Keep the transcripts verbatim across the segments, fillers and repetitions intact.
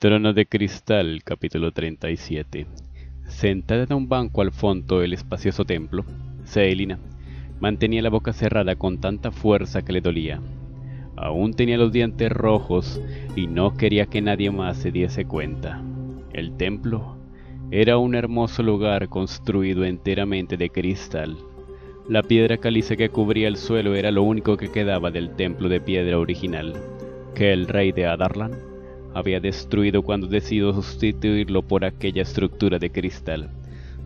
Trono de Cristal, capítulo treinta y siete. Sentada en un banco al fondo del espacioso templo, Isaelina mantenía la boca cerrada con tanta fuerza que le dolía. Aún tenía los dientes rojos y no quería que nadie más se diese cuenta. El templo era un hermoso lugar construido enteramente de cristal. La piedra caliza que cubría el suelo era lo único que quedaba del templo de piedra original, que el rey de Adarlan había destruido cuando decidió sustituirlo por aquella estructura de cristal.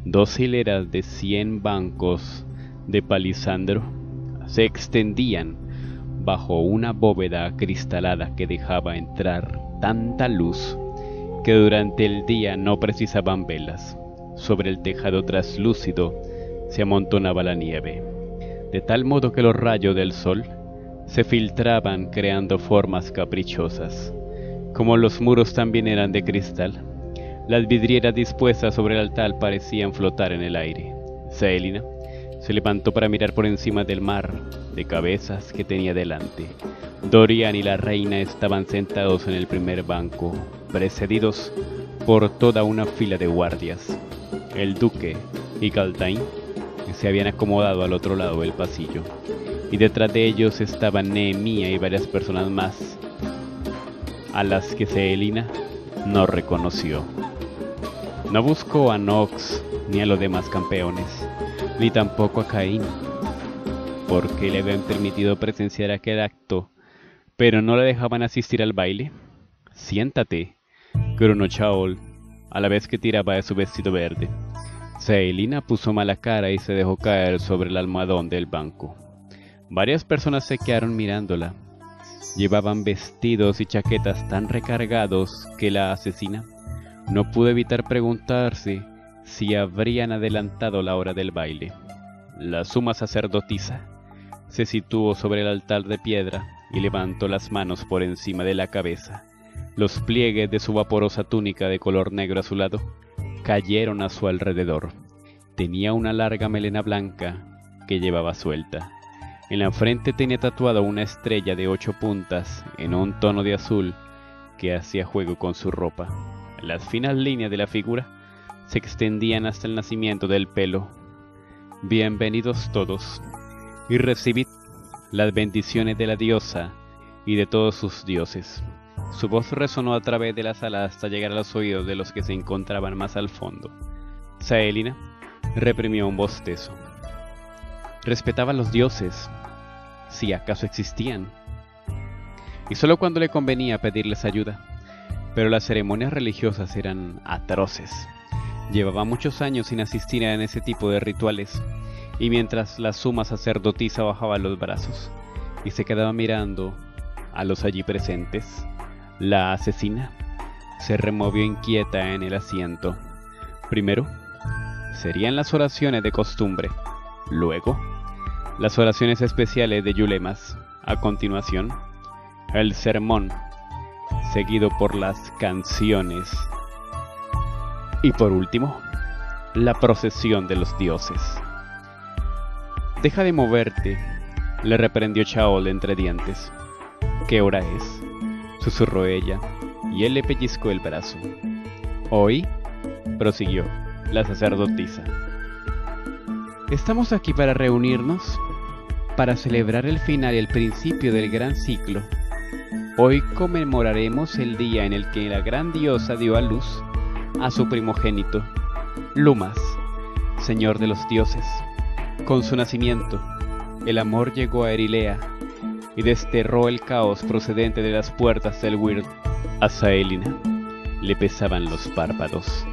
Dos hileras de cien bancos de palisandro se extendían bajo una bóveda acristalada que dejaba entrar tanta luz que durante el día no precisaban velas. Sobre el tejado traslúcido se amontonaba la nieve, de tal modo que los rayos del sol se filtraban creando formas caprichosas. Como los muros también eran de cristal, las vidrieras dispuestas sobre el altar parecían flotar en el aire. Celaena se levantó para mirar por encima del mar de cabezas que tenía delante. Dorian y la reina estaban sentados en el primer banco, precedidos por toda una fila de guardias. El duque y Caltain se habían acomodado al otro lado del pasillo, y detrás de ellos estaban Nehemia y varias personas más, a las que Celaena no reconoció. No buscó a Nox ni a los demás campeones, ni tampoco a Caín, porque le habían permitido presenciar aquel acto, pero no le dejaban asistir al baile. «Siéntate», gronó Chaol, a la vez que tiraba de su vestido verde. Celaena puso mala cara y se dejó caer sobre el almohadón del banco. Varias personas se quedaron mirándola. Llevaban vestidos y chaquetas tan recargados que la asesina no pudo evitar preguntarse si habrían adelantado la hora del baile. La suma sacerdotisa se situó sobre el altar de piedra y levantó las manos por encima de la cabeza. Los pliegues de su vaporosa túnica de color negro azulado cayeron a su alrededor. Tenía una larga melena blanca que llevaba suelta. En la frente tenía tatuada una estrella de ocho puntas en un tono de azul que hacía juego con su ropa. Las finas líneas de la figura se extendían hasta el nacimiento del pelo. Bienvenidos todos, y recibid las bendiciones de la diosa y de todos sus dioses. Su voz resonó a través de la sala hasta llegar a los oídos de los que se encontraban más al fondo. Celaena reprimió un bostezo. Respetaba a los dioses, si acaso existían, y solo cuando le convenía pedirles ayuda. Pero las ceremonias religiosas eran atroces. Llevaba muchos años sin asistir a ese tipo de rituales, y mientras la suma sacerdotisa bajaba los brazos y se quedaba mirando a los allí presentes, la asesina se removió inquieta en el asiento. Primero serían las oraciones de costumbre, luego las oraciones especiales de Yulemas, a continuación el sermón, seguido por las canciones y por último la procesión de los dioses. «Deja de moverte», le reprendió Chaol entre dientes. «¿Qué hora es?», susurró ella, y él le pellizcó el brazo. «Hoy», prosiguió la sacerdotisa, «estamos aquí para reunirnos, para celebrar el final y el principio del gran ciclo. Hoy conmemoraremos el día en el que la gran diosa dio a luz a su primogénito, Lumas, señor de los dioses. Con su nacimiento, el amor llegó a Erilea y desterró el caos procedente de las puertas del Wirt». A Celaena le pesaban los párpados.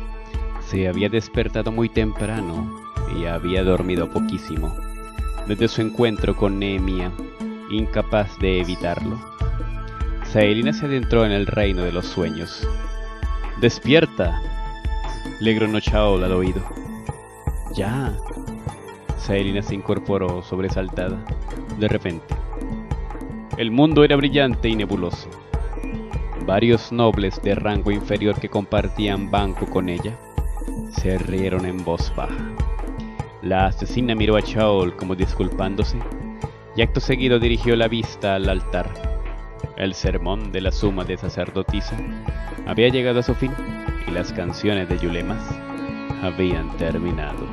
Se había despertado muy temprano y había dormido poquísimo desde su encuentro con Nehemia, incapaz de evitarlo. Celaena se adentró en el reino de los sueños. «¡Despierta!», le gronó Chaol al oído. «¡Ya!», Celaena se incorporó sobresaltada. De repente, el mundo era brillante y nebuloso. Varios nobles de rango inferior que compartían banco con ella se rieron en voz baja. La asesina miró a Chaol como disculpándose, y acto seguido dirigió la vista al altar. El sermón de la suma de sacerdotisa había llegado a su fin, y las canciones de Yulemas habían terminado.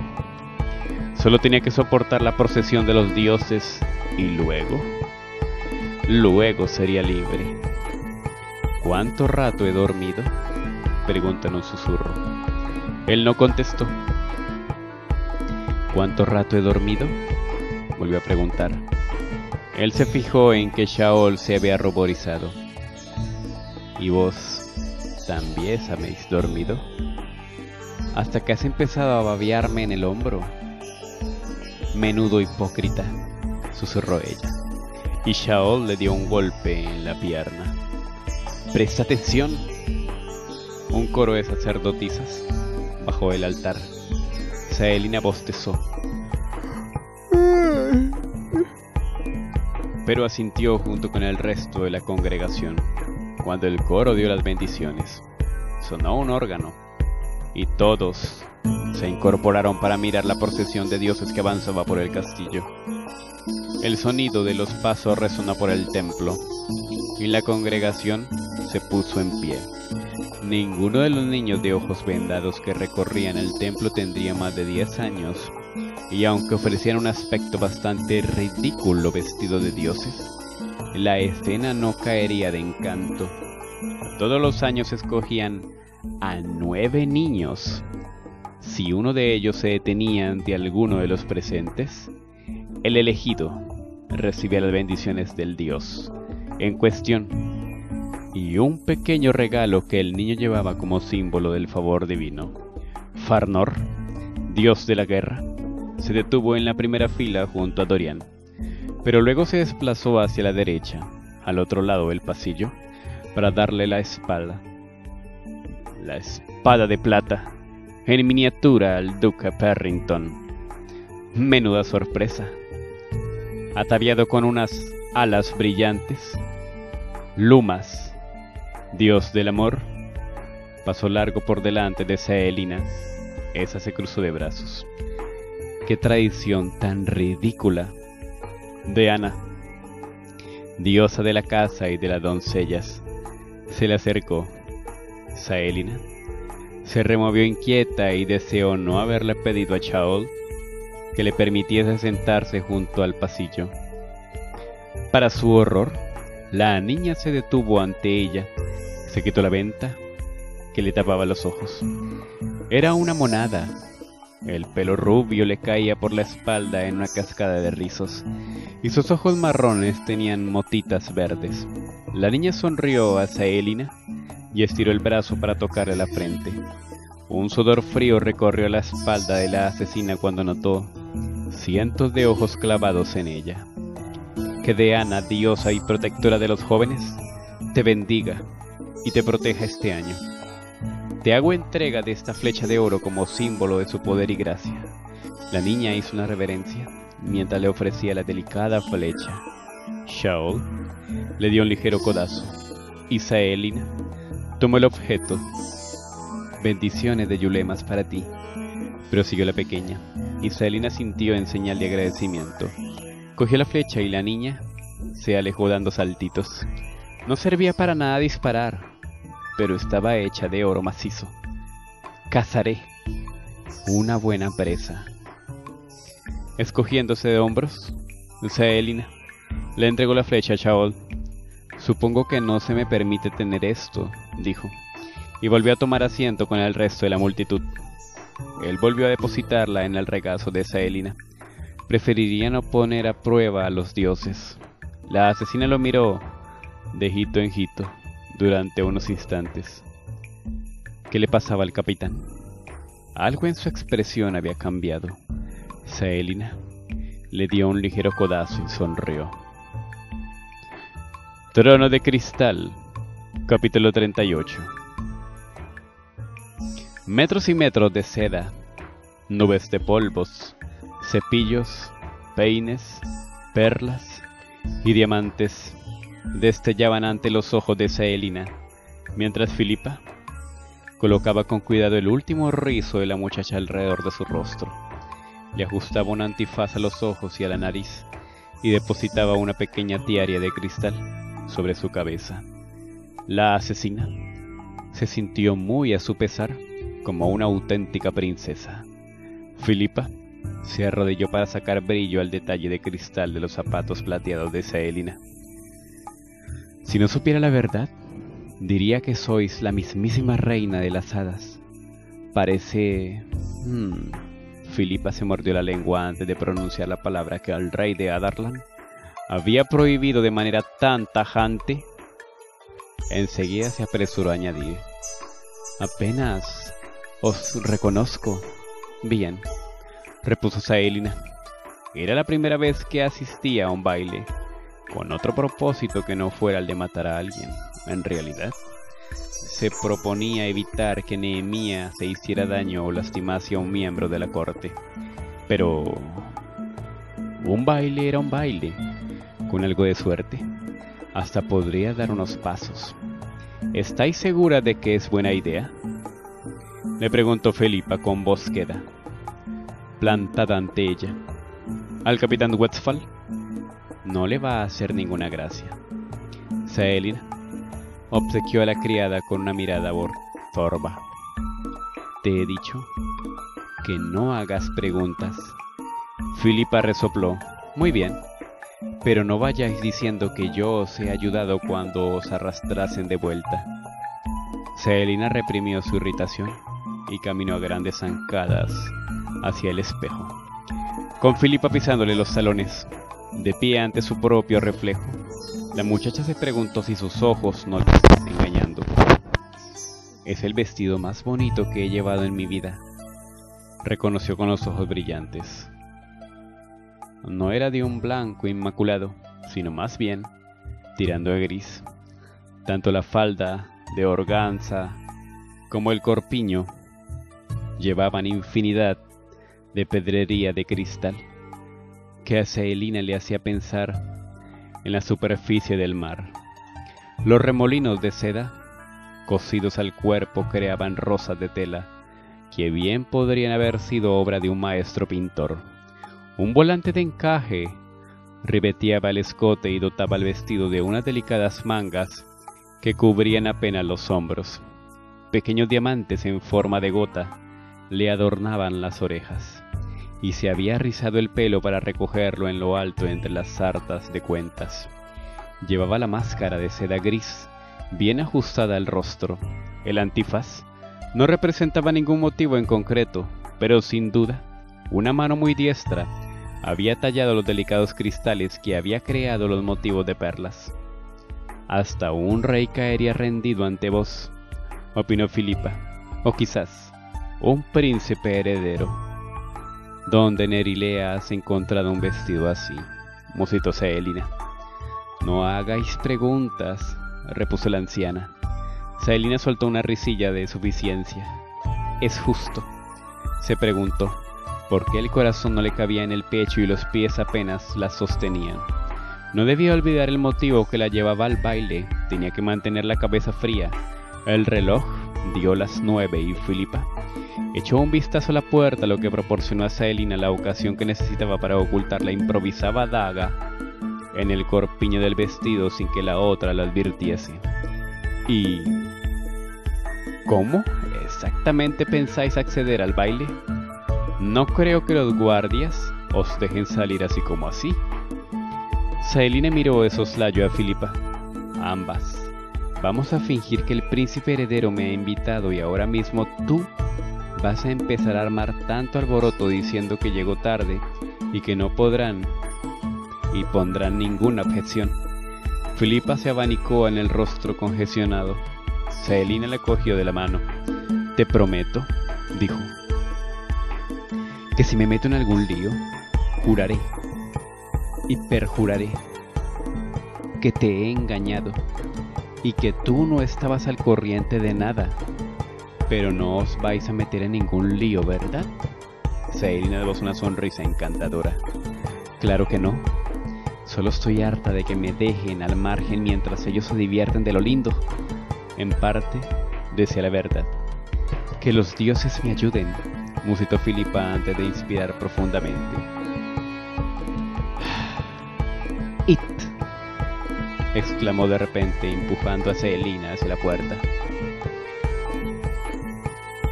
Solo tenía que soportar la procesión de los dioses, y luego... luego sería libre. ¿Cuánto rato he dormido?, preguntó en un susurro. Él no contestó. ¿Cuánto rato he dormido?, volvió a preguntar. Él se fijó en que Chaol se había ruborizado. ¿Y vos también habéis dormido? Hasta que has empezado a babearme en el hombro. Menudo hipócrita, susurró ella. Y Chaol le dio un golpe en la pierna. ¡Presta atención! Un coro de sacerdotisas bajó del altar. Isaelina bostezó, pero asintió junto con el resto de la congregación. Cuando el coro dio las bendiciones, sonó un órgano, y todos se incorporaron para mirar la procesión de dioses que avanzaba por el castillo. El sonido de los pasos resonó por el templo, y la congregación se puso en pie. Ninguno de los niños de ojos vendados que recorrían el templo tendría más de diez años, y aunque ofrecían un aspecto bastante ridículo vestido de dioses, la escena no caería de encanto. Todos los años escogían a nueve niños. Si uno de ellos se detenía ante alguno de los presentes, el elegido recibía las bendiciones del dios en cuestión y un pequeño regalo que el niño llevaba como símbolo del favor divino. Farnor, dios de la guerra, se detuvo en la primera fila junto a Dorian, pero luego se desplazó hacia la derecha, al otro lado del pasillo, para darle la espada. La espada de plata, en miniatura al duque Perrington. Menuda sorpresa. Ataviado con unas alas brillantes, Lumas, dios del amor, pasó largo por delante de Celaena. Esa se cruzó de brazos. ¡Qué traición tan ridícula! Deanna, diosa de la casa y de las doncellas, se le acercó. Celaena se removió inquieta y deseó no haberle pedido a Chaol que le permitiese sentarse junto al pasillo. Para su horror, la niña se detuvo ante ella. Se quitó la venda que le tapaba los ojos. Era una monada. El pelo rubio le caía por la espalda en una cascada de rizos, y sus ojos marrones tenían motitas verdes. La niña sonrió a Celaena y estiró el brazo para tocarle la frente. Un sudor frío recorrió la espalda de la asesina cuando notó cientos de ojos clavados en ella. Que Deanna, diosa y protectora de los jóvenes, te bendiga y te proteja este año. Te hago entrega de esta flecha de oro como símbolo de su poder y gracia. La niña hizo una reverencia mientras le ofrecía la delicada flecha. Chaol le dio un ligero codazo. Isaelina tomó el objeto. Bendiciones de Yulemas para ti, prosiguió la pequeña. Isaelina sintió en señal de agradecimiento. Cogió la flecha y la niña se alejó dando saltitos. No servía para nada disparar, pero estaba hecha de oro macizo. Cazaré una buena presa. Escogiéndose de hombros, Celaena le entregó la flecha a Chaol. Supongo que no se me permite tener esto, dijo, y volvió a tomar asiento con el resto de la multitud. Él volvió a depositarla en el regazo de Celaena. Preferiría no poner a prueba a los dioses. La asesina lo miró de hito en hito durante unos instantes. ¿Qué le pasaba al capitán? Algo en su expresión había cambiado. Celaena le dio un ligero codazo y sonrió. Trono de Cristal, capítulo treinta y ocho. Metros y metros de seda, nubes de polvos, cepillos, peines, perlas y diamantes destellaban ante los ojos de Celaena, mientras Filipa colocaba con cuidado el último rizo de la muchacha alrededor de su rostro. le ajustaba un antifaz a los ojos y a la nariz, y depositaba una pequeña tiara de cristal sobre su cabeza. La asesina se sintió muy a su pesar, como una auténtica princesa. Filipa se arrodilló para sacar brillo al detalle de cristal de los zapatos plateados de Isaelina. Si no supiera la verdad, diría que sois la mismísima reina de las hadas. Parece... Hmm. Filipa se mordió la lengua antes de pronunciar la palabra que el rey de Adarlan había prohibido de manera tan tajante. Enseguida se apresuró a añadir: apenas os reconozco. Bien, repuso Isaelina. Era la primera vez que asistía a un baile con otro propósito que no fuera el de matar a alguien. En realidad, se proponía evitar que Nehemia se hiciera daño o lastimase a un miembro de la corte. Pero un baile era un baile. Con algo de suerte, hasta podría dar unos pasos. ¿Estáis segura de que es buena idea?, le preguntó Filipa con voz queda, plantada ante ella. Al capitán Westfall no le va a hacer ninguna gracia. Celaena obsequió a la criada con una mirada torva. Te he dicho que no hagas preguntas. Filipa resopló. Muy bien, pero no vayáis diciendo que yo os he ayudado cuando os arrastrasen de vuelta. Celaena reprimió su irritación y caminó a grandes zancadas hacia el espejo, con Filipa pisándole los talones. De pie ante su propio reflejo, la muchacha se preguntó si sus ojos no la estaban engañando. Es el vestido más bonito que he llevado en mi vida, reconoció con los ojos brillantes. No era de un blanco inmaculado, sino más bien tirando a gris. Tanto la falda de organza como el corpiño llevaban infinidad de pedrería de cristal, que a Celaena le hacía pensar en la superficie del mar. Los remolinos de seda cosidos al cuerpo creaban rosas de tela que bien podrían haber sido obra de un maestro pintor. Un volante de encaje ribeteaba el escote y dotaba el vestido de unas delicadas mangas que cubrían apenas los hombros. Pequeños diamantes en forma de gota le adornaban las orejas, y se había rizado el pelo para recogerlo en lo alto entre las sartas de cuentas. Llevaba la máscara de seda gris, bien ajustada al rostro. El antifaz no representaba ningún motivo en concreto, pero sin duda, una mano muy diestra había tallado los delicados cristales que había creado los motivos de perlas. Hasta un rey caería rendido ante vos, opinó Filipa, o quizás un príncipe heredero. ¿Dónde en Erilea has encontrado un vestido así?, musitó Celaena. No hagáis preguntas, repuso la anciana. Celaena soltó una risilla de suficiencia. ¿Es justo?, se preguntó, porque el corazón no le cabía en el pecho y los pies apenas la sostenían. No debía olvidar el motivo que la llevaba al baile. Tenía que mantener la cabeza fría. El reloj dio las nueve y Filipa echó un vistazo a la puerta, lo que proporcionó a Celaena la ocasión que necesitaba para ocultar la improvisada daga en el corpiño del vestido sin que la otra la advirtiese. ¿Y cómo exactamente pensáis acceder al baile? No creo que los guardias os dejen salir así como así. Celaena miró de soslayo a Filipa. Ambas. Vamos a fingir que el príncipe heredero me ha invitado y ahora mismo tú vas a empezar a armar tanto alboroto diciendo que llegó tarde y que no podrán y pondrán ninguna objeción. Filipa se abanicó en el rostro congestionado. Celaena la cogió de la mano. Te prometo, dijo, que si me meto en algún lío, juraré y perjuraré que te he engañado y que tú no estabas al corriente de nada. Pero no os vais a meter en ningún lío, ¿verdad? Celaena dio una sonrisa encantadora. Claro que no. Solo estoy harta de que me dejen al margen mientras ellos se divierten de lo lindo. En parte, decía la verdad. Que los dioses me ayuden, musitó Filipa antes de inspirar profundamente. —¡It! —exclamó de repente, empujando a Celaena hacia la puerta.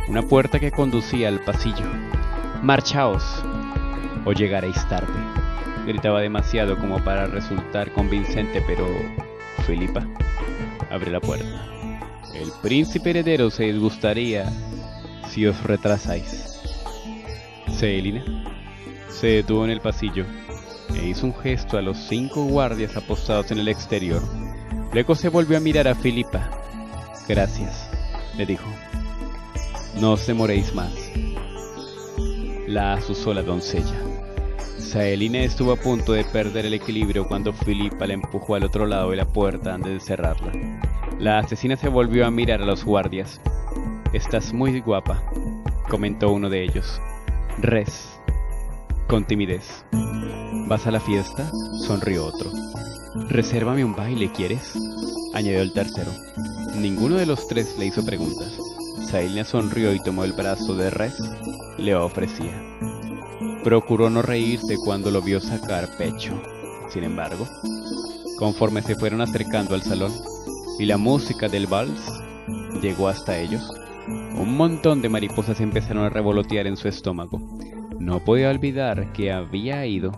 Una puerta que conducía al pasillo. —¡Marchaos! O llegaréis tarde. Gritaba demasiado como para resultar convincente, pero Filipa abrió la puerta. El príncipe heredero se disgustaría si os retrasáis. Celaena se detuvo en el pasillo e hizo un gesto a los cinco guardias apostados en el exterior. Luego se volvió a mirar a Filipa. —Gracias —le dijo—. No os demoréis más. La azuzó la doncella. Celaena estuvo a punto de perder el equilibrio cuando Filipa la empujó al otro lado de la puerta antes de cerrarla. La asesina se volvió a mirar a los guardias. —Estás muy guapa —comentó uno de ellos—. Rez, con timidez. —¿Vas a la fiesta? —sonrió otro. —Resérvame un baile, ¿quieres? —añadió el tercero. Ninguno de los tres le hizo preguntas. Celaena sonrió y tomó el brazo de Rez. Le ofrecía. Procuró no reírse cuando lo vio sacar pecho. Sin embargo, conforme se fueron acercando al salón y la música del vals llegó hasta ellos, un montón de mariposas empezaron a revolotear en su estómago. No podía olvidar que había ido,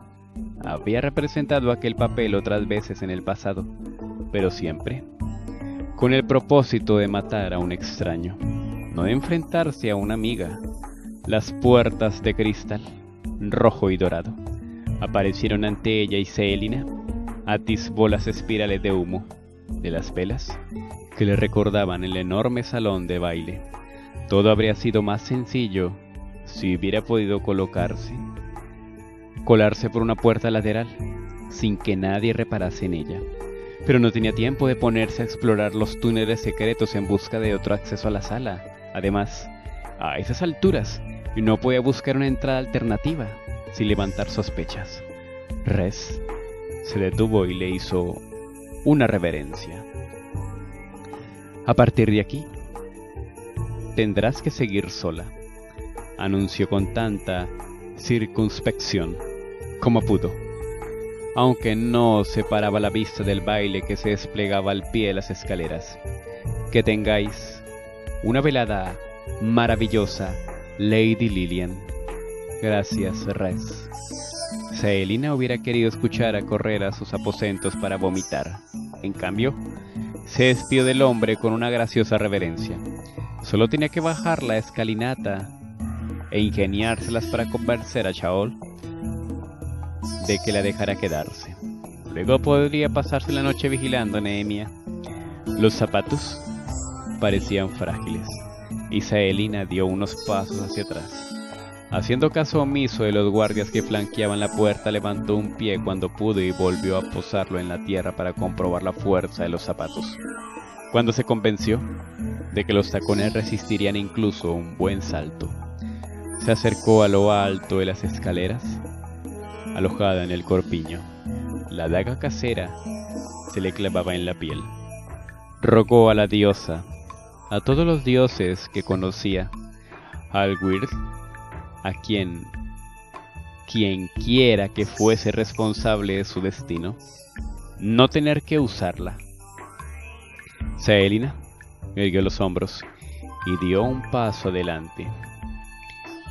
había representado aquel papel otras veces en el pasado, pero siempre con el propósito de matar a un extraño, no de enfrentarse a una amiga. Las puertas de cristal, rojo y dorado, aparecieron ante ella y Celaena atisbó las espirales de humo de las velas que le recordaban el enorme salón de baile. Todo habría sido más sencillo si hubiera podido colocarse, colarse por una puerta lateral sin que nadie reparase en ella. Pero no tenía tiempo de ponerse a explorar los túneles secretos en busca de otro acceso a la sala. Además, a esas alturas, y no podía buscar una entrada alternativa sin levantar sospechas. Rez se detuvo y le hizo una reverencia. —A partir de aquí, tendrás que seguir sola —anunció con tanta circunspección como pudo, aunque no separaba la vista del baile que se desplegaba al pie de las escaleras—. Que tengáis una velada maravillosa, Lady Lilian. —Gracias, Rez. Celaena hubiera querido escuchar a correr a sus aposentos para vomitar. En cambio, se despidió del hombre con una graciosa reverencia. Solo tenía que bajar la escalinata e ingeniárselas para convencer a Chaol de que la dejara quedarse. Luego podría pasarse la noche vigilando a Nehemia. Los zapatos parecían frágiles. Isaelina dio unos pasos hacia atrás. Haciendo caso omiso de los guardias que flanqueaban la puerta, levantó un pie cuando pudo y volvió a posarlo en la tierra para comprobar la fuerza de los zapatos. Cuando se convenció de que los tacones resistirían incluso un buen salto, se acercó a lo alto de las escaleras, alojada en el corpiño. La daga casera se le clavaba en la piel. Rogó a la diosa, a todos los dioses que conocía, al Wirt, a quien, quien quiera que fuese responsable de su destino, no tener que usarla. Celaena erguió los hombros y dio un paso adelante.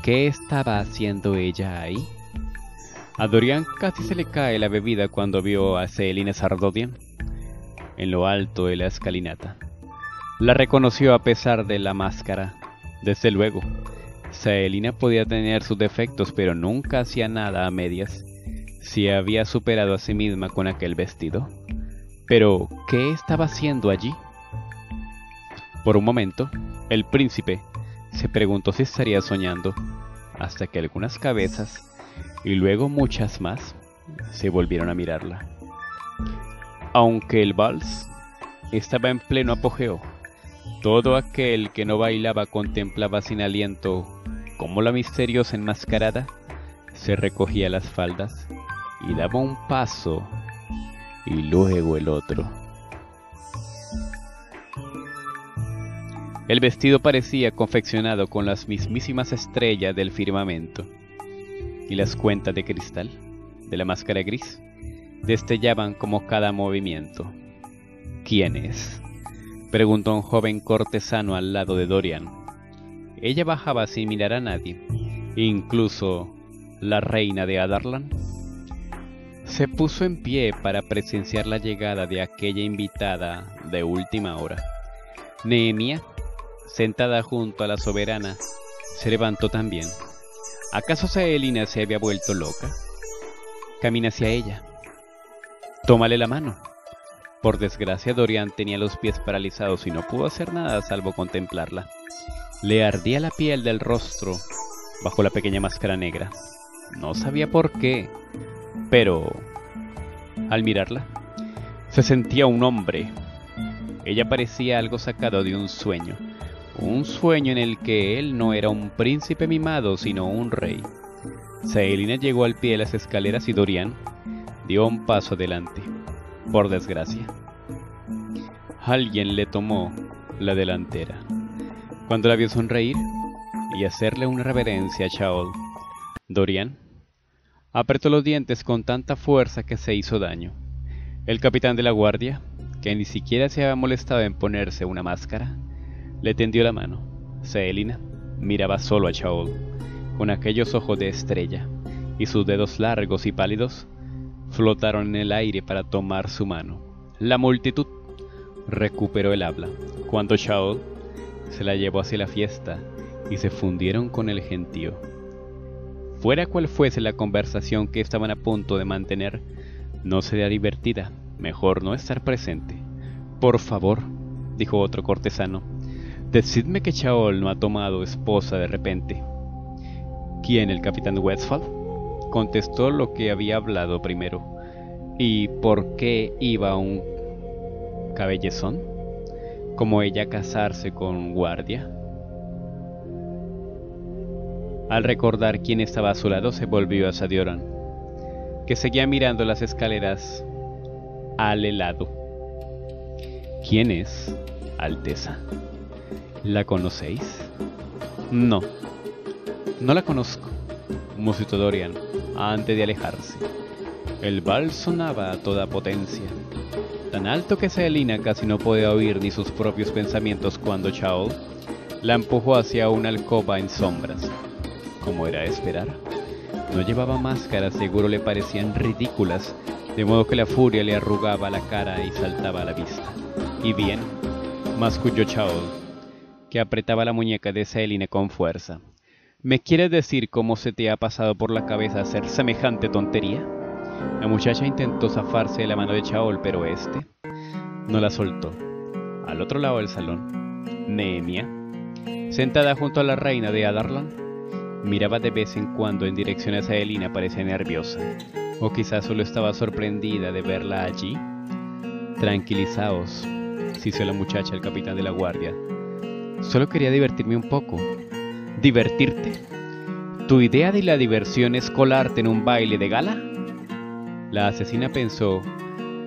¿Qué estaba haciendo ella ahí? A Dorian casi se le cae la bebida cuando vio a Celaena Sardodian en lo alto de la escalinata. La reconoció a pesar de la máscara. Desde luego, Celaena podía tener sus defectos, pero nunca hacía nada a medias. Se había superado a sí misma con aquel vestido. Pero, ¿qué estaba haciendo allí? Por un momento, el príncipe se preguntó si estaría soñando, hasta que algunas cabezas, y luego muchas más, se volvieron a mirarla. Aunque el vals estaba en pleno apogeo, todo aquel que no bailaba contemplaba sin aliento cómo la misteriosa enmascarada se recogía las faldas y daba un paso y luego el otro. El vestido parecía confeccionado con las mismísimas estrellas del firmamento, y las cuentas de cristal de la máscara gris destellaban como cada movimiento. —¿Quién es? —preguntó un joven cortesano al lado de Dorian. Ella bajaba sin mirar a nadie, incluso la reina de Adarlan. Se puso en pie para presenciar la llegada de aquella invitada de última hora. Nehemia, sentada junto a la soberana, se levantó también. ¿Acaso Isaelina se había vuelto loca? Camina hacia ella. Tómale la mano. Por desgracia, Dorian tenía los pies paralizados y no pudo hacer nada salvo contemplarla. Le ardía la piel del rostro bajo la pequeña máscara negra. No sabía por qué, pero al mirarla, se sentía un hombre. Ella parecía algo sacado de un sueño, un sueño en el que él no era un príncipe mimado, sino un rey. Celaena llegó al pie de las escaleras y Dorian dio un paso adelante, por desgracia. Alguien le tomó la delantera. Cuando la vio sonreír y hacerle una reverencia a Chaol, Dorian apretó los dientes con tanta fuerza que se hizo daño. El capitán de la guardia, que ni siquiera se había molestado en ponerse una máscara, le tendió la mano. Celaena miraba solo a Chaol, con aquellos ojos de estrella, y sus dedos largos y pálidos flotaron en el aire para tomar su mano. La multitud recuperó el habla, cuando Chaol se la llevó hacia la fiesta y se fundieron con el gentío. Fuera cual fuese la conversación que estaban a punto de mantener, no sería divertida. Mejor no estar presente. —Por favor —dijo otro cortesano—, decidme que Chaol no ha tomado esposa de repente. —¿Quién, el capitán Westfall? —contestó lo que había hablado primero. —¿Y por qué iba un cabellezón como ella a casarse con un guardia? Al recordar quién estaba a su lado, se volvió hacia Dorian, que seguía mirando las escaleras al helado. —¿Quién es, Alteza? ¿La conocéis? —No, no la conozco —musitó Dorian antes de alejarse. El bal sonaba a toda potencia, tan alto que Celaena casi no podía oír ni sus propios pensamientos cuando Chaol la empujó hacia una alcoba en sombras. Como era de esperar, no llevaba máscara, seguro le parecían ridículas, de modo que la furia le arrugaba la cara y saltaba a la vista. —¿Y bien? —masculló Chaol, que apretaba la muñeca de Celaena con fuerza—, ¿me quieres decir cómo se te ha pasado por la cabeza hacer semejante tontería? La muchacha intentó zafarse de la mano de Chaol, pero este no la soltó. Al otro lado del salón, Nehemia, sentada junto a la reina de Adarlan, miraba de vez en cuando en dirección a Celaena. Parecía nerviosa, o quizás solo estaba sorprendida de verla allí. —Tranquilizaos —se hizo la muchacha al capitán de la guardia—, solo quería divertirme un poco. —¿Divertirte? ¿Tu idea de la diversión es colarte en un baile de gala? La asesina pensó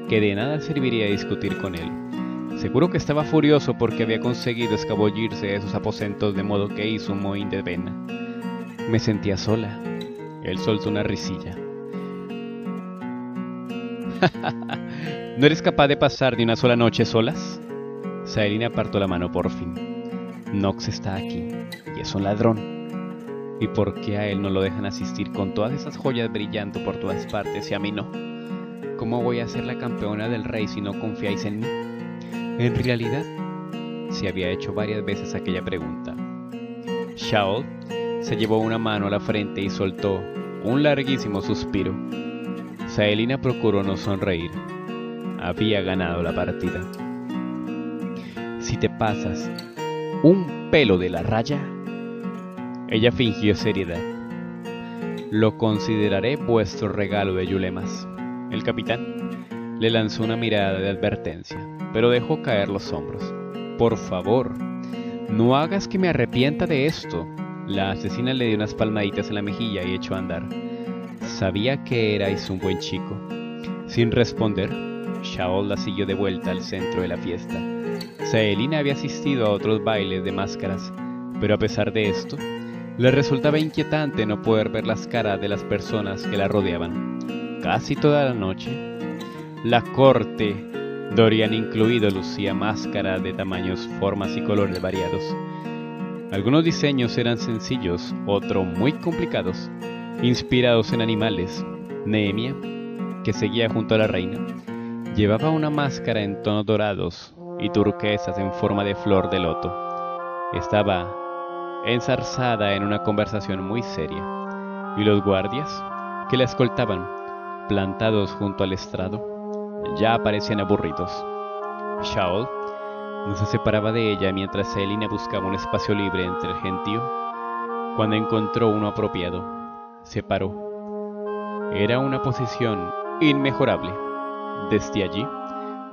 que de nada serviría discutir con él. Seguro que estaba furioso porque había conseguido escabullirse de esos aposentos, de modo que hizo un mohín de pena. —Me sentía sola —él soltó una risilla—. ¿No eres capaz de pasar ni una sola noche solas? Celaena apartó la mano por fin. Nox está aquí, y es un ladrón. ¿Y por qué a él no lo dejan asistir con todas esas joyas brillando por todas partes y a mí no? ¿Cómo voy a ser la campeona del rey si no confiáis en mí? En realidad, se había hecho varias veces aquella pregunta. Chaol se llevó una mano a la frente y soltó un larguísimo suspiro. Celaena procuró no sonreír. Había ganado la partida. —Si te pasas un pelo de la raya —ella fingió seriedad—, lo consideraré vuestro regalo de Yulemas. El capitán le lanzó una mirada de advertencia, pero dejó caer los hombros. —Por favor, no hagas que me arrepienta de esto. La asesina le dio unas palmaditas en la mejilla y echó a andar. Sabía que erais un buen chico. Sin responder, Chaol la siguió de vuelta al centro de la fiesta. Isaelina había asistido a otros bailes de máscaras, pero a pesar de esto, le resultaba inquietante no poder ver las caras de las personas que la rodeaban. Casi toda la noche, la corte, Dorian incluido, lucía máscaras de tamaños, formas y colores variados. Algunos diseños eran sencillos, otros muy complicados, inspirados en animales. Nehemia, que seguía junto a la reina, llevaba una máscara en tonos dorados y turquesas en forma de flor de loto. Estaba enzarzada en una conversación muy seria, y los guardias que la escoltaban, plantados junto al estrado, ya parecían aburridos. Chaol no se separaba de ella mientras Celaena buscaba un espacio libre entre el gentío. Cuando encontró uno apropiado, se paró. Era una posición inmejorable. Desde allí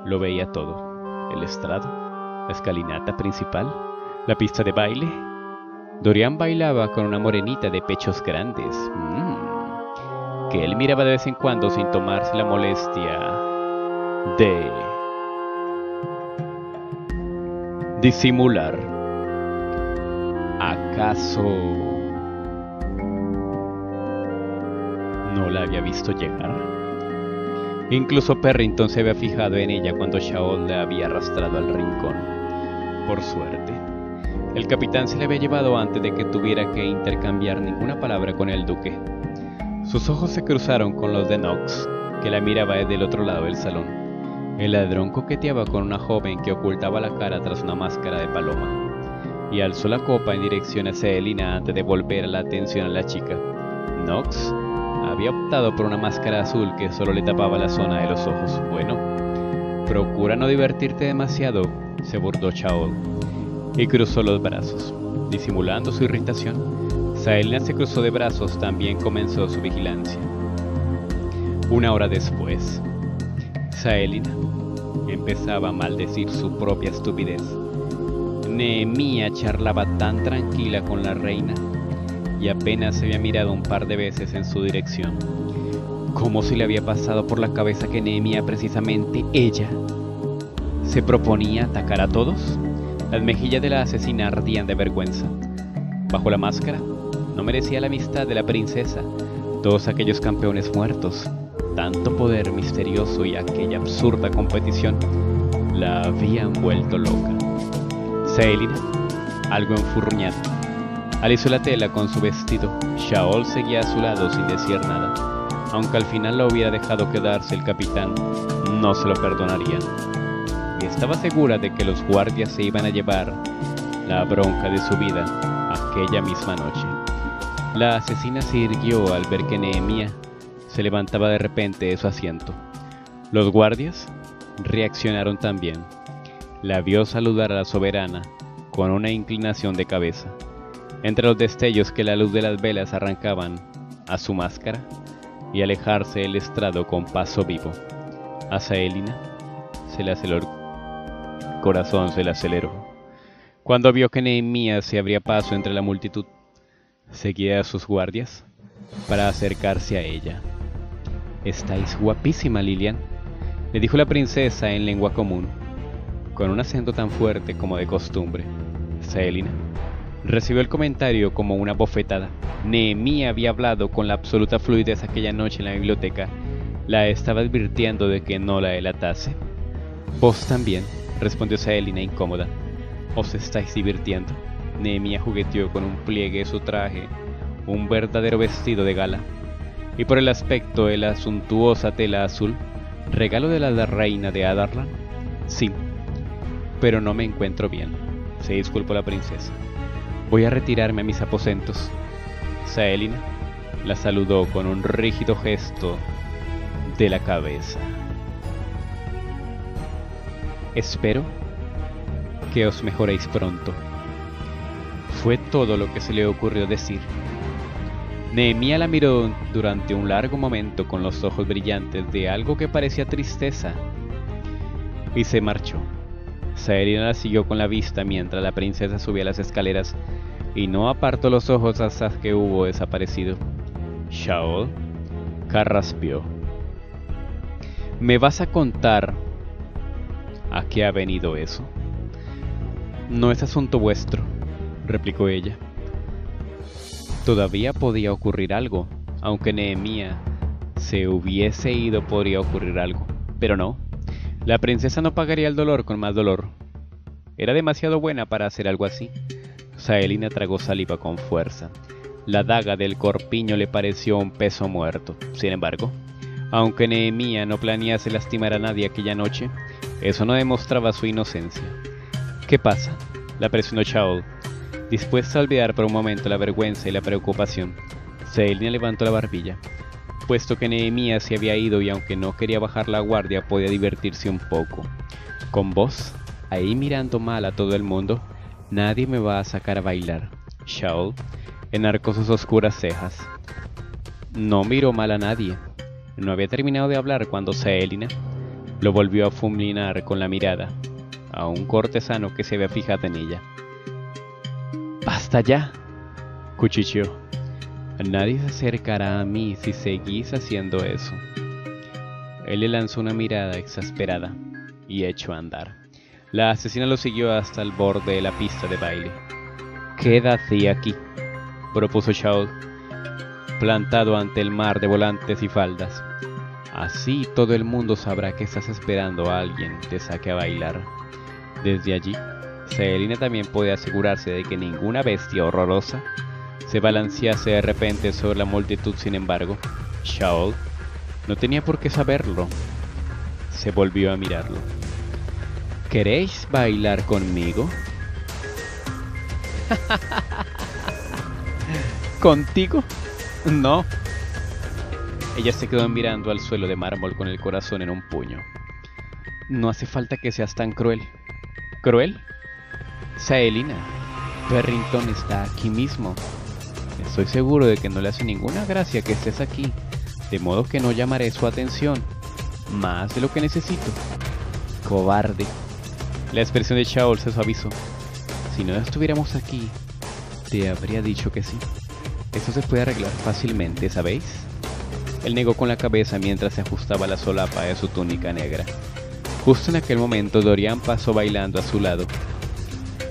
lo veía todo: el estrado, la escalinata principal, la pista de baile. Dorian bailaba con una morenita de pechos grandes, mmm, que él miraba de vez en cuando sin tomarse la molestia de disimular. ¿Acaso no la había visto llegar? Incluso Perrington se había fijado en ella cuando Chaol la había arrastrado al rincón. Por suerte, el capitán se la había llevado antes de que tuviera que intercambiar ninguna palabra con el duque. Sus ojos se cruzaron con los de Nox, que la miraba desde el otro lado del salón. El ladrón coqueteaba con una joven que ocultaba la cara tras una máscara de paloma, y alzó la copa en dirección hacia Celaena antes de volver la atención a la chica. Nox había optado por una máscara azul que solo le tapaba la zona de los ojos. Bueno, procura no divertirte demasiado, se burló Chaol, y cruzó los brazos. Disimulando su irritación, Celaena se cruzó de brazos, también comenzó su vigilancia. Una hora después, Celaena empezaba a maldecir su propia estupidez. Nehemia charlaba tan tranquila con la reina, y apenas se había mirado un par de veces en su dirección. ¿Cómo se le había pasado por la cabeza que Nehemia, precisamente ella, se proponía atacar a todos? Las mejillas de la asesina ardían de vergüenza. Bajo la máscara, no merecía la amistad de la princesa, todos aquellos campeones muertos, tanto poder misterioso y aquella absurda competición, la habían vuelto loca. Celaena, algo enfurruñada, alisó la tela con su vestido. Chaol seguía a su lado sin decir nada. Aunque al final lo hubiera dejado quedarse el capitán, no se lo perdonarían. Y estaba segura de que los guardias se iban a llevar la bronca de su vida aquella misma noche. La asesina se irguió al ver que Nehemia se levantaba de repente de su asiento. Los guardias reaccionaron también. La vio saludar a la soberana con una inclinación de cabeza. Entre los destellos que la luz de las velas arrancaban a su máscara, y alejarse del estrado con paso vivo. A Celaena se le aceleró el corazón, se le aceleró cuando vio que Nehemia se abría paso entre la multitud. Seguía a sus guardias para acercarse a ella. «Estáis guapísima, Lilian», le dijo la princesa en lengua común, con un acento tan fuerte como de costumbre. Celaena recibió el comentario como una bofetada. Nehemia había hablado con la absoluta fluidez aquella noche en la biblioteca. La estaba advirtiendo de que no la delatase. «Vos también», respondió Celaena incómoda. «Os estáis divirtiendo». Nehemia jugueteó con un pliegue de su traje, un verdadero vestido de gala, y por el aspecto de la suntuosa tela azul, regalo de la reina de Adarlan. «Sí, pero no me encuentro bien», se disculpó la princesa. «Voy a retirarme a mis aposentos». Celaena la saludó con un rígido gesto de la cabeza. «Espero que os mejoréis pronto», fue todo lo que se le ocurrió decir. Nehemia la miró durante un largo momento con los ojos brillantes de algo que parecía tristeza, y se marchó. Celaena la siguió con la vista mientras la princesa subía las escaleras, y no apartó los ojos hasta que hubo desaparecido. Chaol carraspeó. «¿Me vas a contar ¿A qué ha venido eso? No es asunto vuestro, replicó ella. Todavía podía ocurrir algo, aunque Nehemia se hubiese ido podría ocurrir algo, pero no, la princesa no pagaría el dolor con más dolor. Era demasiado buena para hacer algo así. Isaelina tragó saliva con fuerza. La daga del corpiño le pareció un peso muerto. Sin embargo, aunque Nehemia no planease lastimar a nadie aquella noche, eso no demostraba su inocencia. ¿Qué pasa? La presionó Chaol, dispuesta a olvidar por un momento la vergüenza y la preocupación. Celaena levantó la barbilla. Puesto que Nehemia se había ido y aunque no quería bajar la guardia, podía divertirse un poco. Con vos, ahí mirando mal a todo el mundo, nadie me va a sacar a bailar. Chaol enarcó sus oscuras cejas. No miró mal a nadie. No había terminado de hablar cuando Celaena lo volvió a fulminar con la mirada, a un cortesano que se había fijado en ella. ¡Basta ya!, cuchicheó. Nadie se acercará a mí si seguís haciendo eso. Él le lanzó una mirada exasperada y echó a andar. La asesina lo siguió hasta el borde de la pista de baile. «Quédate aquí», propuso Shaw, plantado ante el mar de volantes y faldas. «Así todo el mundo sabrá que estás esperando a alguien te saque a bailar». Desde allí, Celaena también podía asegurarse de que ninguna bestia horrorosa se balancease de repente sobre la multitud. Sin embargo, Chaol no tenía por qué saberlo. Se volvió a mirarlo. ¿Queréis bailar conmigo? ¿Contigo? No. Ella se quedó mirando al suelo de mármol con el corazón en un puño. No hace falta que seas tan cruel. ¿Cruel? Celaena, Perrington está aquí mismo. Estoy seguro de que no le hace ninguna gracia que estés aquí, de modo que no llamaré su atención, más de lo que necesito. Cobarde. La expresión de Chaol se suavizó. Si no estuviéramos aquí, te habría dicho que sí. Esto se puede arreglar fácilmente, ¿sabéis? Él negó con la cabeza mientras se ajustaba la solapa de su túnica negra. Justo en aquel momento, Dorian pasó bailando a su lado,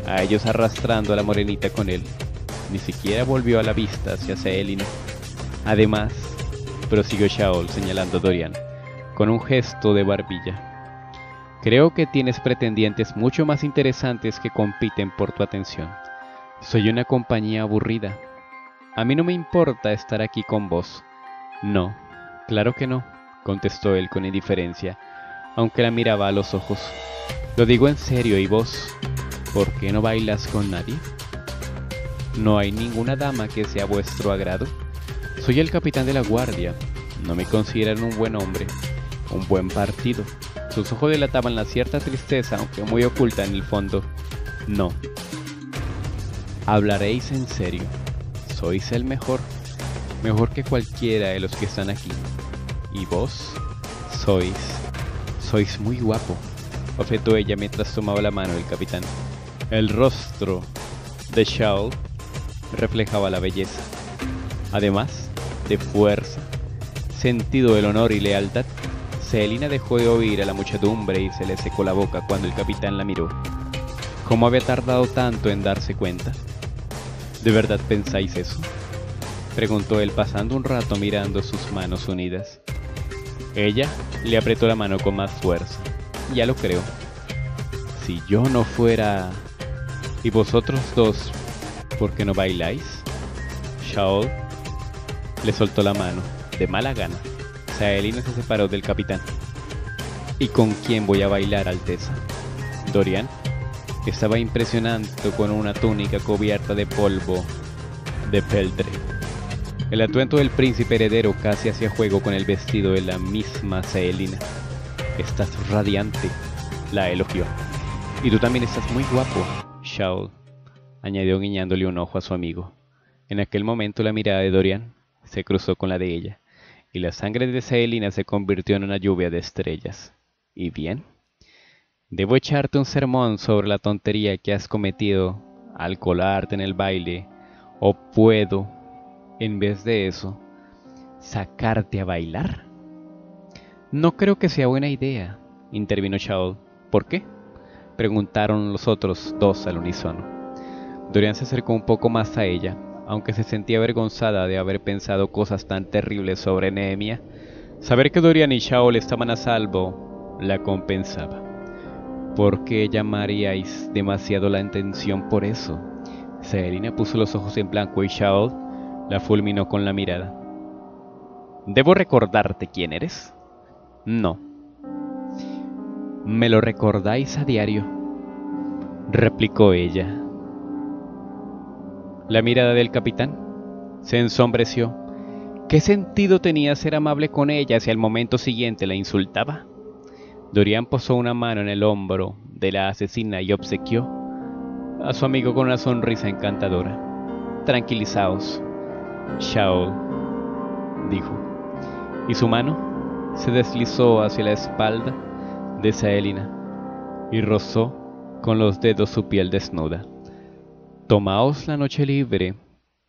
a ellos arrastrando a la morenita con él. Ni siquiera volvió a la vista hacia Celaena. Además, prosiguió Chaol señalando a Dorian, con un gesto de barbilla. Creo que tienes pretendientes mucho más interesantes que compiten por tu atención. Soy una compañía aburrida. A mí no me importa estar aquí con vos. No, claro que no, contestó él con indiferencia, aunque la miraba a los ojos. Lo digo en serio, ¿y vos? ¿Por qué no bailas con nadie? No hay ninguna dama que sea vuestro agrado. Soy el capitán de la guardia. No me consideran un buen hombre, un buen partido. Sus ojos delataban la cierta tristeza, aunque muy oculta en el fondo. No. Hablaréis en serio. Sois el mejor. Mejor que cualquiera de los que están aquí. Y vos sois... Sois muy guapo, objetó ella mientras tomaba la mano del capitán. El rostro de Shaw reflejaba la belleza, además de fuerza, sentido del honor y lealtad. Celaena dejó de oír a la muchedumbre y se le secó la boca cuando el capitán la miró. ¿Cómo había tardado tanto en darse cuenta? ¿De verdad pensáis eso?, preguntó él, pasando un rato mirando sus manos unidas. Ella le apretó la mano con más fuerza. Ya lo creo. Si yo no fuera... ¿Y vosotros dos, por qué no bailáis? Shaol le soltó la mano, de mala gana. Celaena se separó del capitán. ¿Y con quién voy a bailar, Alteza? Dorian estaba impresionante con una túnica cubierta de polvo de peltre. El atuendo del príncipe heredero casi hacía juego con el vestido de la misma Celaena. Estás radiante, la elogió. Y tú también estás muy guapo, Shaol, añadió guiñándole un ojo a su amigo. En aquel momento la mirada de Dorian se cruzó con la de ella, y la sangre de Celaena se convirtió en una lluvia de estrellas. ¿Y bien? Debo echarte un sermón sobre la tontería que has cometido al colarte en el baile, o puedo... En vez de eso, ¿sacarte a bailar? No creo que sea buena idea, intervino Shaol. ¿Por qué? preguntaron los otros dos al unísono. Dorian se acercó un poco más a ella, aunque se sentía avergonzada de haber pensado cosas tan terribles sobre Nehemia. Saber que Dorian y Chaol estaban a salvo la compensaba. ¿Por qué llamaríais demasiado la atención por eso? Isaelina puso los ojos en blanco y Chaol la fulminó con la mirada. ¿Debo recordarte quién eres? No. Me lo recordáis a diario, replicó ella. La mirada del capitán se ensombreció. ¿Qué sentido tenía ser amable con ella si al momento siguiente la insultaba? Dorian posó una mano en el hombro de la asesina y obsequió a su amigo con una sonrisa encantadora. Tranquilizaos, Chaol, dijo, y su mano se deslizó hacia la espalda de Celaena y rozó con los dedos su piel desnuda. Tomaos la noche libre.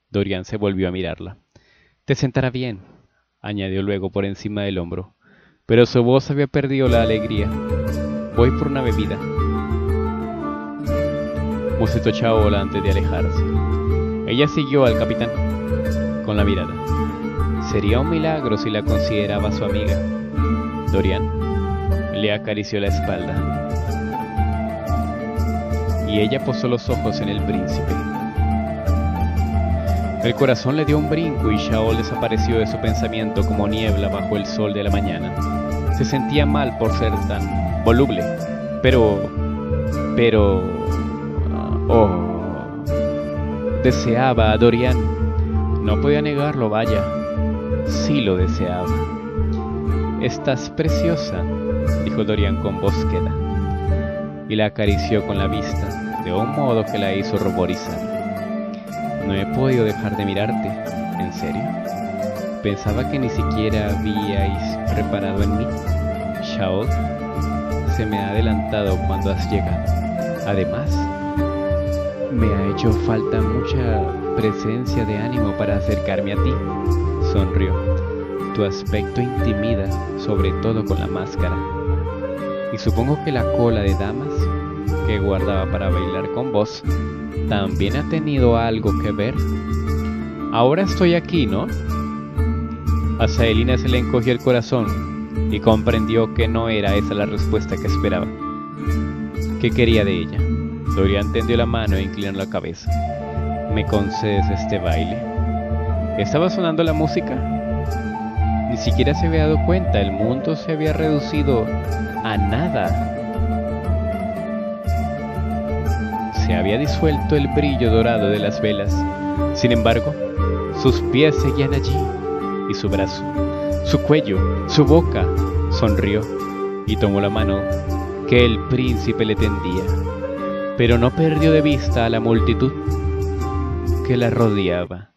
Dorian se volvió a mirarla. Te sentará bien, añadió luego por encima del hombro, pero su voz había perdido la alegría. Voy por una bebida, musitó Chaol antes de alejarse. Ella siguió al capitán con la mirada. Sería un milagro si la consideraba su amiga. Dorian le acarició la espalda y ella posó los ojos en el príncipe. El corazón le dio un brinco y Chaol desapareció de su pensamiento como niebla bajo el sol de la mañana. Se sentía mal por ser tan voluble, pero... pero... oh... deseaba a Dorian. No podía negarlo, vaya. Sí lo deseaba. Estás preciosa, dijo Dorian con voz queda, y la acarició con la vista, de un modo que la hizo ruborizar. No he podido dejar de mirarte, ¿en serio? Pensaba que ni siquiera habíais reparado en mí. Chaol se me ha adelantado cuando has llegado. Además, me ha hecho falta mucha presencia de ánimo para acercarme a ti, sonrió. Tu aspecto intimida, sobre todo con la máscara. Y supongo que la cola de damas que guardaba para bailar con vos también ha tenido algo que ver. Ahora estoy aquí, ¿no? A Isaelina se le encogió el corazón y comprendió que no era esa la respuesta que esperaba. ¿Qué quería de ella? Dorian tendió la mano e inclinó la cabeza. ¿Me concedes este baile? ¿Estaba sonando la música? Ni siquiera se había dado cuenta, el mundo se había reducido a nada. Se había disuelto el brillo dorado de las velas. Sin embargo, sus pies seguían allí, y su brazo, su cuello, su boca. Sonrió y tomó la mano que el príncipe le tendía, pero no perdió de vista a la multitud que la rodeaba.